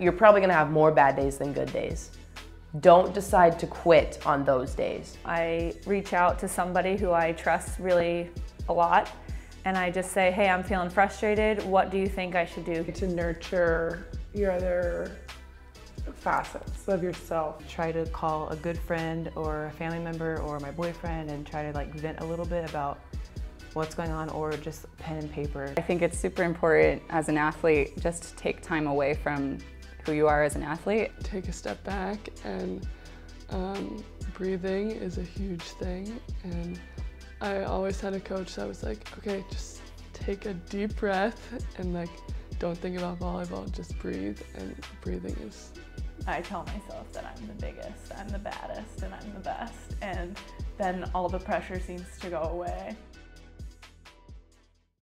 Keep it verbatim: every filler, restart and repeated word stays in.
you're probably gonna have more bad days than good days. Don't decide to quit on those days. I reach out to somebody who I trust really a lot, and I just say, hey, I'm feeling frustrated. What do you think I should do? To nurture your other facets of yourself. Try to call a good friend or a family member or my boyfriend and try to like vent a little bit about what's going on, or just pen and paper. I think it's super important as an athlete just to take time away from who you are as an athlete. Take a step back, and um, breathing is a huge thing, and I always had a coach that was like, okay, just take a deep breath and like don't think about volleyball, just breathe, and breathing is... I tell myself that I'm the biggest, I'm the baddest, and I'm the best, and then all the pressure seems to go away.